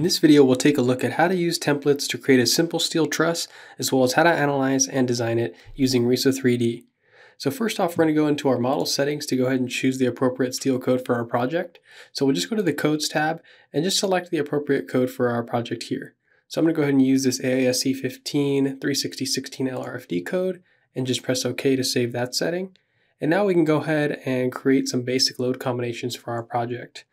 In this video, we'll take a look at how to use templates to create a simple steel truss, as well as how to analyze and design it using RISA 3D. So first off, we're going to go into our model settings to go ahead and choose the appropriate steel code for our project. So we'll just go to the codes tab and just select the appropriate code for our project here. So I'm going to go ahead and use this AISC 15 360 16 LRFD code and just press OK to save that setting. And now we can go ahead and create some basic load combinations for our project.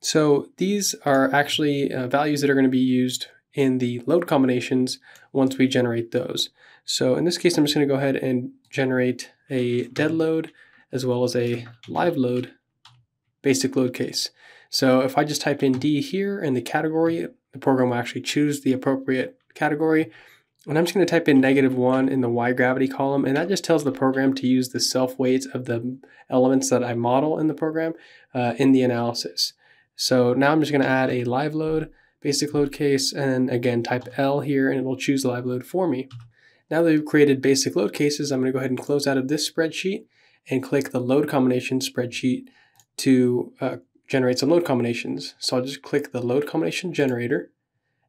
So these are actually values that are going to be used in the load combinations once we generate those. So in this case, I'm just going to go ahead and generate a dead load as well as a live load basic load case. So if I just type in D here in the category, the program will actually choose the appropriate category. And I'm just going to type in -1 in the Y gravity column, and that just tells the program to use the self weights of the elements that I model in the program in the analysis. So now I'm just going to add a live load, basic load case, and again type L here, and it will choose live load for me. Now that we've created basic load cases, I'm going to go ahead and close out of this spreadsheet and click the load combination spreadsheet to generate some load combinations. So I'll just click the load combination generator,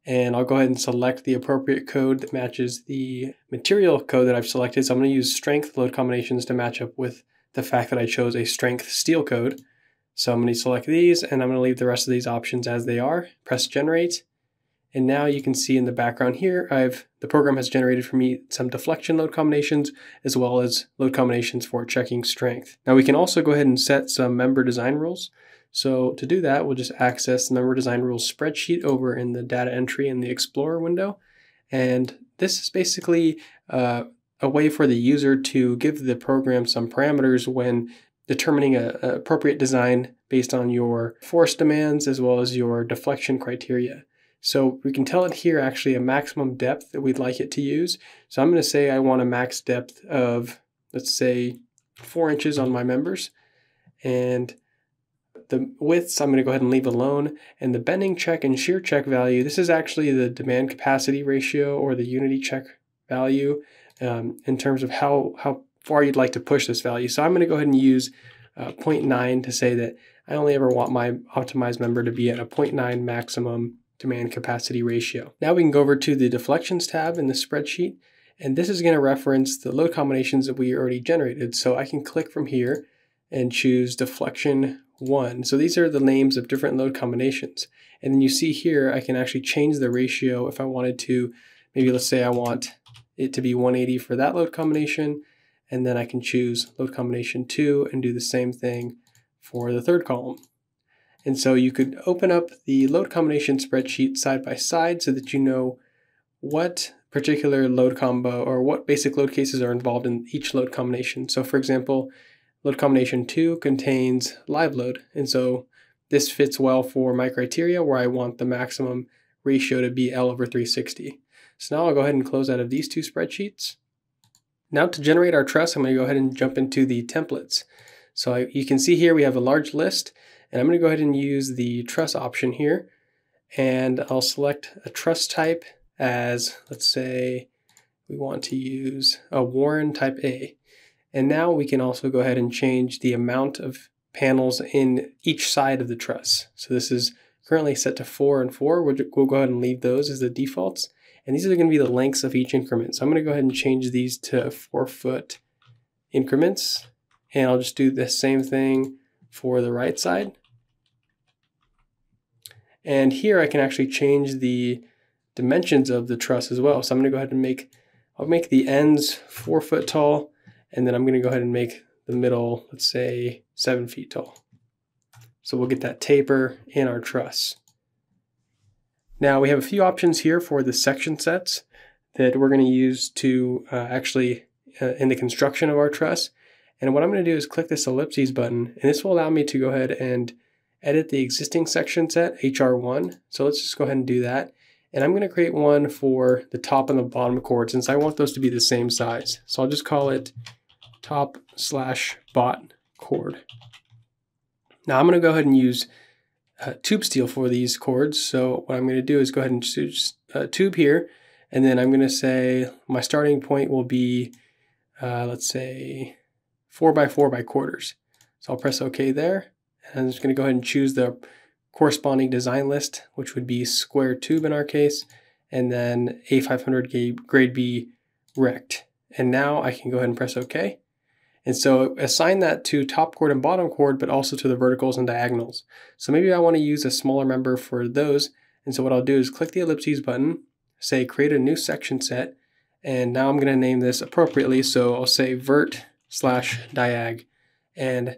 and I'll go ahead and select the appropriate code that matches the material code that I've selected. So I'm going to use strength load combinations to match up with the fact that I chose a strength steel code. So I'm going to select these, and I'm going to leave the rest of these options as they are. Press generate. And now you can see in the background here, the program has generated for me some deflection load combinations as well as load combinations for checking strength. Now we can also go ahead and set some member design rules. So to do that, we'll just access the member design rules spreadsheet over in the data entry in the Explorer window. And this is basically a way for the user to give the program some parameters when determining an appropriate design based on your force demands as well as your deflection criteria. So we can tell it here actually a maximum depth that we'd like it to use. So I'm going to say I want a max depth of, let's say, 4 inches on my members. And the widths I'm going to go ahead and leave alone. And the bending check and shear check value, this is actually the demand capacity ratio or the unity check value in terms of how far you'd like to push this value. So I'm going to go ahead and use 0.9 to say that I only ever want my optimized member to be at a 0.9 maximum demand capacity ratio. Now we can go over to the deflections tab in the spreadsheet, and this is going to reference the load combinations that we already generated. So I can click from here and choose deflection 1. So these are the names of different load combinations. And then you see here I can actually change the ratio if I wanted to. Maybe let's say I want it to be 180 for that load combination, and then I can choose load combination 2 and do the same thing for the third column. And so you could open up the load combination spreadsheet side by side so that you know what particular load combo or what basic load cases are involved in each load combination. So for example, load combination 2 contains live load. And so this fits well for my criteria where I want the maximum ratio to be L/360. So now I'll go ahead and close out of these two spreadsheets. Now to generate our truss, I'm going to go ahead and jump into the templates. So you can see here we have a large list. And I'm going to go ahead and use the truss option here, and I'll select a truss type as, let's say, we want to use a Warren type A. And now we can also go ahead and change the amount of panels in each side of the truss. So this is currently set to 4 and 4. We'll go ahead and leave those as the defaults. And these are going to be the lengths of each increment. So I'm going to go ahead and change these to 4-foot increments. And I'll just do the same thing for the right side. And here I can actually change the dimensions of the truss as well. So I'm going to go ahead and I'll make the ends 4 foot tall, and then I'm going to go ahead and make the middle, let's say, 7 feet tall. So we'll get that taper in our truss. Now we have a few options here for the section sets that we're going to use to in the construction of our truss. And what I'm going to do is click this ellipses button, and this will allow me to go ahead and edit the existing section set, HR1. So let's just go ahead and do that. And I'm going to create one for the top and the bottom chord since I want those to be the same size. So I'll just call it top/bot chord. Now I'm going to go ahead and use tube steel for these chords. So what I'm going to do is go ahead and choose tube here. And then I'm going to say my starting point will be, let's say, 4x4 by quarters. So I'll press OK there. And I'm just going to go ahead and choose the corresponding design list, which would be square tube in our case, and then A500 grade B rect. And now I can go ahead and press OK. And so assign that to top chord and bottom chord, but also to the verticals and diagonals. So maybe I want to use a smaller member for those. And so what I'll do is click the ellipses button, say create a new section set, and now I'm going to name this appropriately. So I'll say vert/diag, and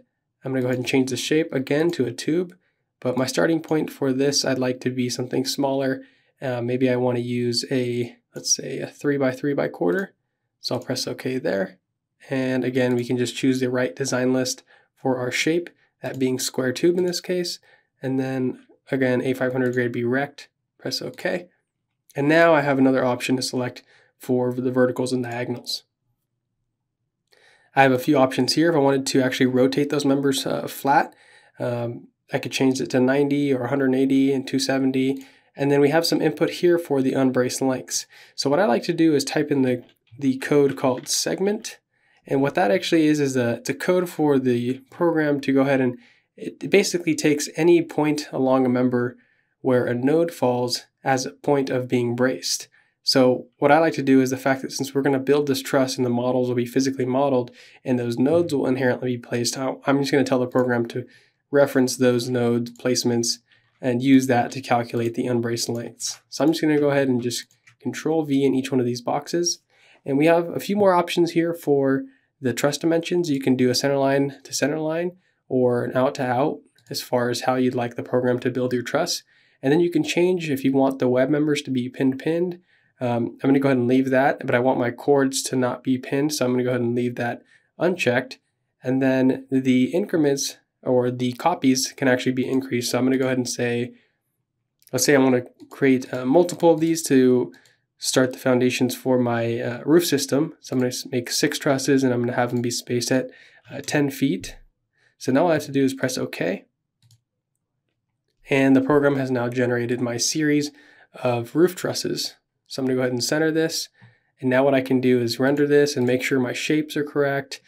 I'm going to go ahead and change the shape again to a tube. But my starting point for this, I'd like to be something smaller. Maybe I want to use a, let's say a 3 by 3 by quarter. So I'll press OK there. And again, we can just choose the right design list for our shape, that being square tube in this case. And then again, A500 grade B rect, press OK. And now I have another option to select for the verticals and diagonals. I have a few options here. If I wanted to actually rotate those members flat, I could change it to 90 or 180 and 270. And then we have some input here for the unbraced lengths. So what I like to do is type in the code called segment. And what that actually is it's a code for the program to go ahead and it basically takes any point along a member where a node falls as a point of being braced. So what I like to do is the fact that since we're going to build this truss and the models will be physically modeled and those nodes will inherently be placed, I'm just going to tell the program to reference those node placements and use that to calculate the unbraced lengths. So I'm just going to go ahead and just Control V in each one of these boxes. And we have a few more options here for the truss dimensions. You can do a centerline to centerline or an out to out as far as how you'd like the program to build your truss. And then you can change if you want the web members to be pinned. I'm going to go ahead and leave that, but I want my chords to not be pinned. So I'm going to go ahead and leave that unchecked. And then the increments or the copies can actually be increased. So I'm going to go ahead and say, let's say I want to create multiple of these to start the foundations for my roof system. So I'm going to make 6 trusses and I'm going to have them be spaced at 10 feet. So now all I have to do is press OK. And the program has now generated my series of roof trusses. So I'm going to go ahead and center this. And now what I can do is render this and make sure my shapes are correct.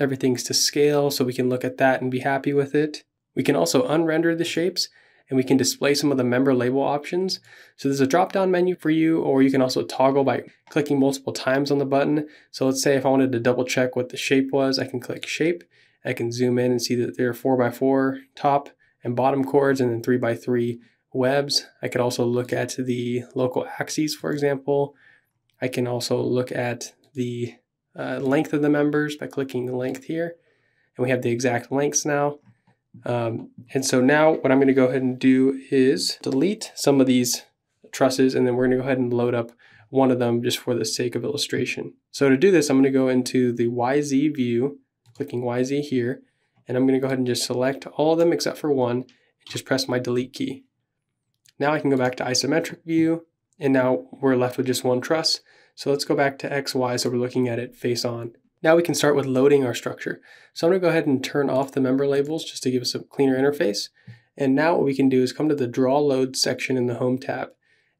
Everything's to scale, so we can look at that and be happy with it. We can also unrender the shapes, and we can display some of the member label options. So there's a drop-down menu for you, or you can also toggle by clicking multiple times on the button. So let's say if I wanted to double check what the shape was, I can click shape. I can zoom in and see that there are 4x4 top and bottom chords and then 3x3 webs. I could also look at the local axes, for example. I can also look at the length of the members by clicking length here. And we have the exact lengths now. And so now what I'm going to go ahead and do is delete some of these trusses, and then we're going to go ahead and load up one of them just for the sake of illustration. So to do this, I'm going to go into the YZ view, clicking YZ here, and I'm going to go ahead and just select all of them except for one, and just press my delete key. Now I can go back to isometric view, and now we're left with just one truss. So let's go back to XY, so we're looking at it face on. Now we can start with loading our structure. So I'm going to go ahead and turn off the member labels just to give us a cleaner interface. And now what we can do is come to the draw load section in the home tab.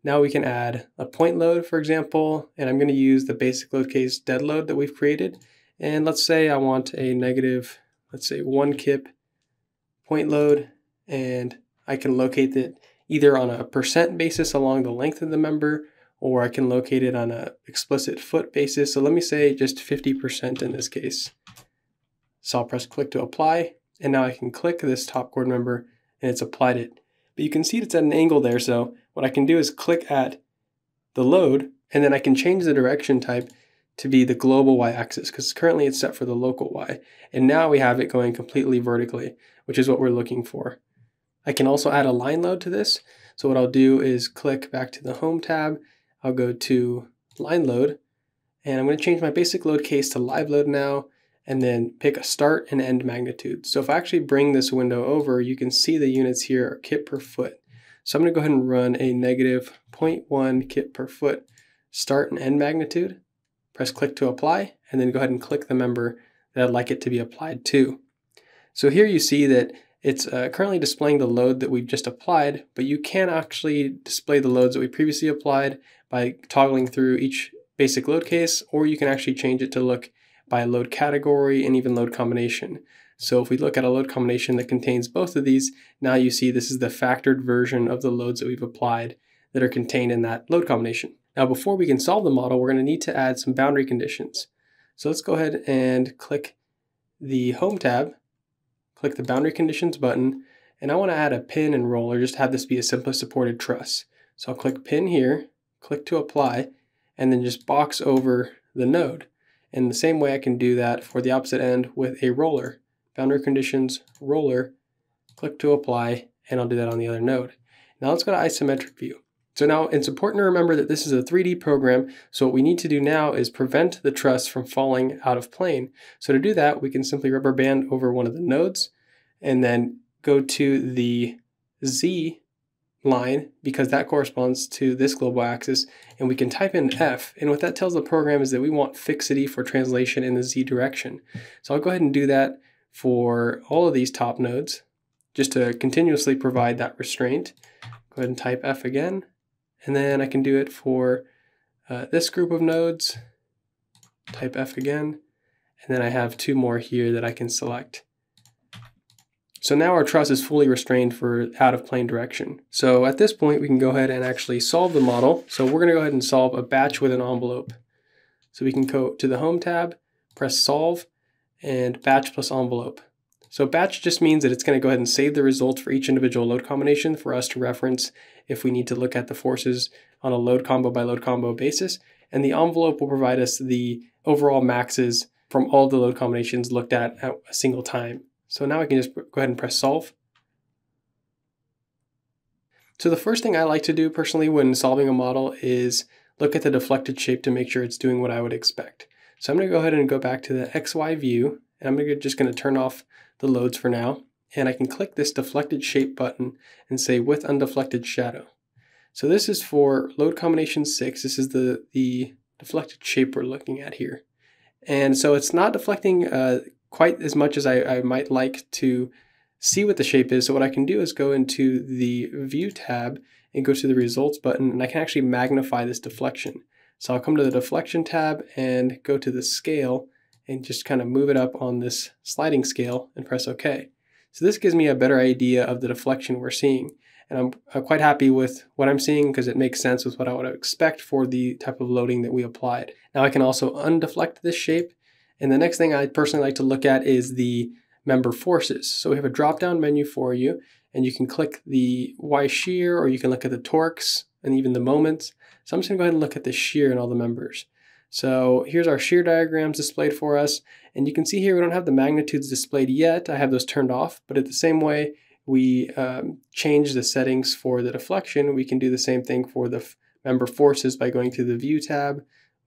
Now we can add a point load, for example, and I'm going to use the basic load case dead load that we've created. And let's say I want a negative, let's say 1 kip point load, and I can locate that either on a percent basis along the length of the member, or I can locate it on an explicit foot basis. So let me say just 50% in this case. So I'll press click to apply, and now I can click this top chord member and it's applied it. But you can see it's at an angle there, so what I can do is click at the load, and then I can change the direction type to be the global y-axis, because currently it's set for the local y. And now we have it going completely vertically, which is what we're looking for. I can also add a line load to this. So what I'll do is click back to the home tab, I'll go to line load, and I'm going to change my basic load case to live load now, and then pick a start and end magnitude. So if I actually bring this window over, you can see the units here are kip per foot. So I'm going to go ahead and run a negative 0.1 kip per foot start and end magnitude, press click to apply, and then go ahead and click the member that I'd like it to be applied to. So here you see that it's currently displaying the load that we've just applied, but you can actually display the loads that we previously applied by toggling through each basic load case, or you can actually change it to look by load category and even load combination. So if we look at a load combination that contains both of these, now you see this is the factored version of the loads that we've applied that are contained in that load combination. Now, before we can solve the model, we're going to need to add some boundary conditions. So let's go ahead and click the Home tab, click the Boundary Conditions button, and I want to add a pin and roll, or just have this be a simply supported truss. So I'll click Pin here, click to apply, and then just box over the node. And the same way I can do that for the opposite end with a roller. Boundary Conditions, Roller, click to apply, and I'll do that on the other node. Now let's go to isometric view. So now it's important to remember that this is a 3D program, so what we need to do now is prevent the truss from falling out of plane. So to do that, we can simply rubber band over one of the nodes and then go to the Z line, because that corresponds to this global axis, and we can type in F, and what that tells the program is that we want fixity for translation in the Z direction. So I'll go ahead and do that for all of these top nodes, just to continuously provide that restraint. Go ahead and type F again. And then I can do it for this group of nodes, type F again, and then I have two more here that I can select. So now our truss is fully restrained for out of plane direction. So at this point, we can go ahead and actually solve the model. So we're going to go ahead and solve a batch with an envelope. So we can go to the Home tab, press Solve, and Batch plus Envelope. So batch just means that it's going to go ahead and save the results for each individual load combination for us to reference if we need to look at the forces on a load combo by load combo basis. And the envelope will provide us the overall maxes from all the load combinations looked at a single time. So now I can just go ahead and press solve. So the first thing I like to do personally when solving a model is look at the deflected shape to make sure it's doing what I would expect. So I'm going to go ahead and go back to the XY view, and I'm just going to turn off the loads for now, and I can click this deflected shape button and say with undeflected shadow. So this is for load combination 6. This is the deflected shape we're looking at here. And so it's not deflecting quite as much as I might like to see what the shape is. So what I can do is go into the View tab and go to the Results button, and I can actually magnify this deflection. So I'll come to the Deflection tab and go to the Scale, and just kind of move it up on this sliding scale and press OK. So this gives me a better idea of the deflection we're seeing. And I'm quite happy with what I'm seeing because it makes sense with what I would expect for the type of loading that we applied. Now I can also undeflect this shape. And the next thing I personally like to look at is the member forces. So we have a drop-down menu for you, and you can click the Y shear, or you can look at the torques and even the moments. So I'm just gonna go ahead and look at the shear and all the members. So here's our shear diagrams displayed for us, and you can see here we don't have the magnitudes displayed yet. I have those turned off, but at the same way we change the settings for the deflection, we can do the same thing for the member forces by going to the View tab,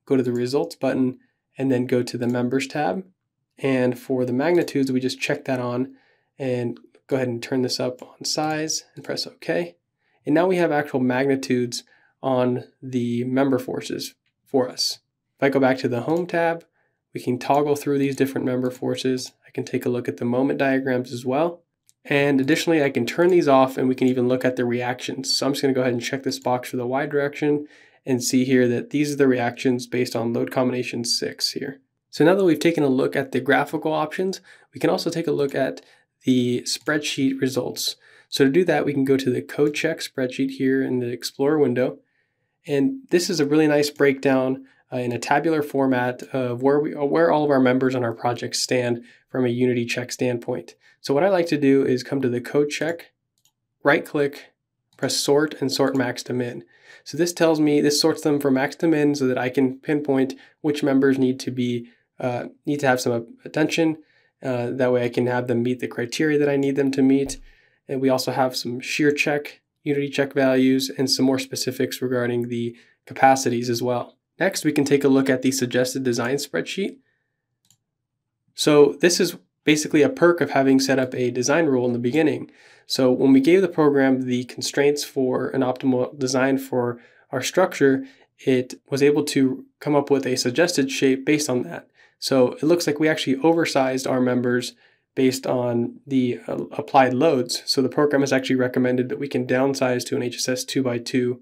go to the Results button, and then go to the Members tab. And for the magnitudes, we just check that on and go ahead and turn this up on size and press OK. And now we have actual magnitudes on the member forces for us. If I go back to the Home tab, we can toggle through these different member forces. I can take a look at the moment diagrams as well. And additionally, I can turn these off, and we can even look at the reactions. So I'm just going to go ahead and check this box for the Y direction and see here that these are the reactions based on load combination 6 here. So now that we've taken a look at the graphical options, we can also take a look at the spreadsheet results. So to do that, we can go to the Code Check spreadsheet here in the Explorer window. And this is a really nice breakdown in a tabular format of where all of our members on our project stand from a unity check standpoint. So what I like to do is come to the Code Check, right click, press sort, and sort max to min. So this tells me, this sorts them from max to min so that I can pinpoint which members need to be need to have some attention. That way I can have them meet the criteria that I need them to meet. And we also have some shear check, unity check values, and some more specifics regarding the capacities as well. Next, we can take a look at the suggested design spreadsheet. So this is basically a perk of having set up a design rule in the beginning. So when we gave the program the constraints for an optimal design for our structure, it was able to come up with a suggested shape based on that. So it looks like we actually oversized our members based on the applied loads. So the program has actually recommended that we can downsize to an HSS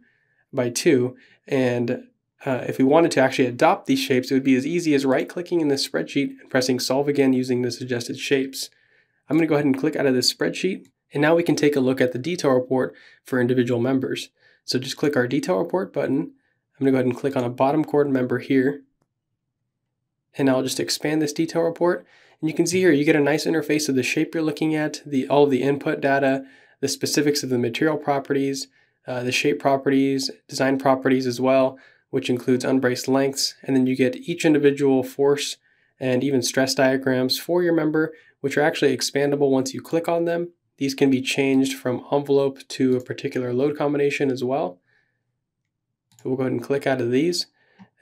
2x2x2, and If we wanted to actually adopt these shapes, it would be as easy as right-clicking in this spreadsheet and pressing Solve Again using the suggested shapes. I'm going to go ahead and click out of this spreadsheet, and now we can take a look at the detail report for individual members. So just click our detail report button. I'm going to go ahead and click on a bottom chord member here, and I'll just expand this detail report. And you can see here you get a nice interface of the shape you're looking at, all of the input data, the specifics of the material properties, the shape properties, design properties as well, which includes unbraced lengths, and then you get each individual force and even stress diagrams for your member, which are actually expandable once you click on them. These can be changed from envelope to a particular load combination as well. So we'll go ahead and click out of these.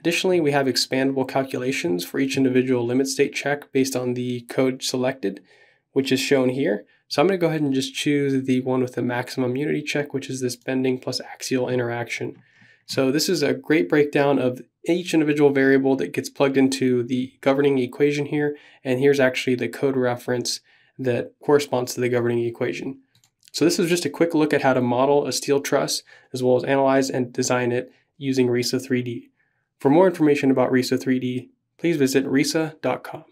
Additionally, we have expandable calculations for each individual limit state check based on the code selected, which is shown here. So I'm going to go ahead and just choose the one with the maximum unity check, which is this bending plus axial interaction. So this is a great breakdown of each individual variable that gets plugged into the governing equation here, and here's actually the code reference that corresponds to the governing equation. So this is just a quick look at how to model a steel truss, as well as analyze and design it using RISA 3D. For more information about RISA 3D, please visit risa.com.